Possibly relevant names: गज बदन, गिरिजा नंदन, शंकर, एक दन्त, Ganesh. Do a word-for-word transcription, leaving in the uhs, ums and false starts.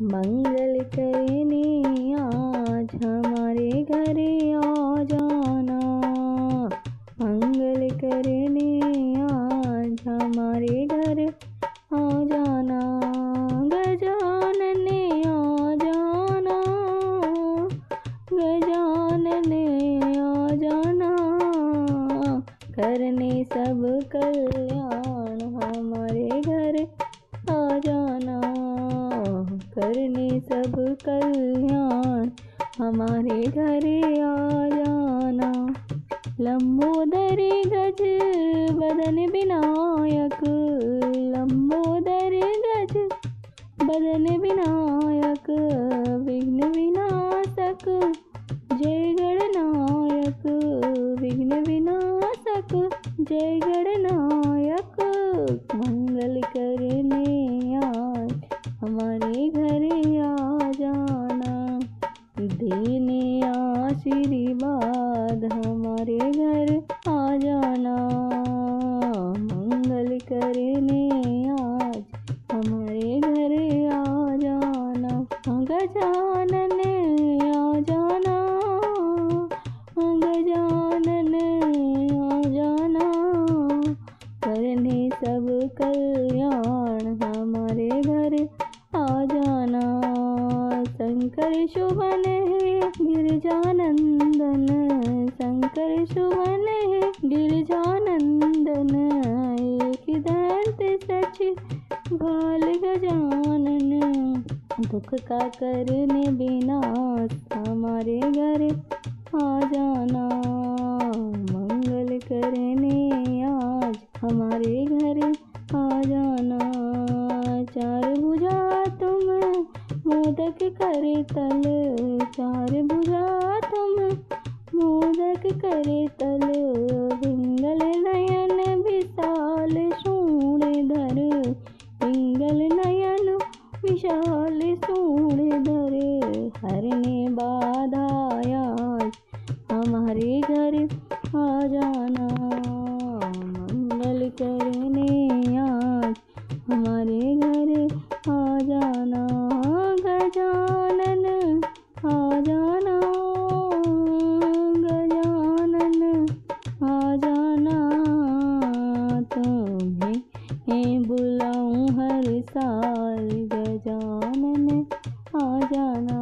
मंगल करने आज हमारे घर आ जाना, मंगल करने आज हमारे घर आ जाना। गजानन आ जाना, गजानन आ जाना, करने सब कल्याण हमारे घर आ जाना, करने सब कल्याण हमारे घरे आ जाना। लंबोदर गज बदन विनायक, लंबोदर गज बदन विनायक, विघ्न विनाशक जय गणनायक, विघ्न विनाशक जय गणनायक। मंगल करने हमारे घरे आ जाना, देने आशीर्वाद हमारे घर आ जाना, मंगल करने आज हमारे घरे आ जाना। गजानन आ जाना, गजानन आ जाना, करने सब कल्याण हमारे घर आ जाना। शंकर सुमन है गिरजानंदन, शंकर सुमन है गिरजानंदन, एक दंत सच भाल गजानन, दुख का करने विनाश हमारे घर आ जाना, मंगल करने आज हमारे घर आ जाना। चार भुजा तुम मोदक करे तल, चार भुजा तुम मोदक करे तल, पिंगल नयन विशाल शूण धर, पिंगल नयन विशाल शूण धर, हरने बाधाया हमारे घर आ जाना, मंगल करने आज हमारे घर आ जाना। गजानन आ जाना, गजानन आ जाना, तुम्हें बुलाऊं हर साल, गजानन आ जाना।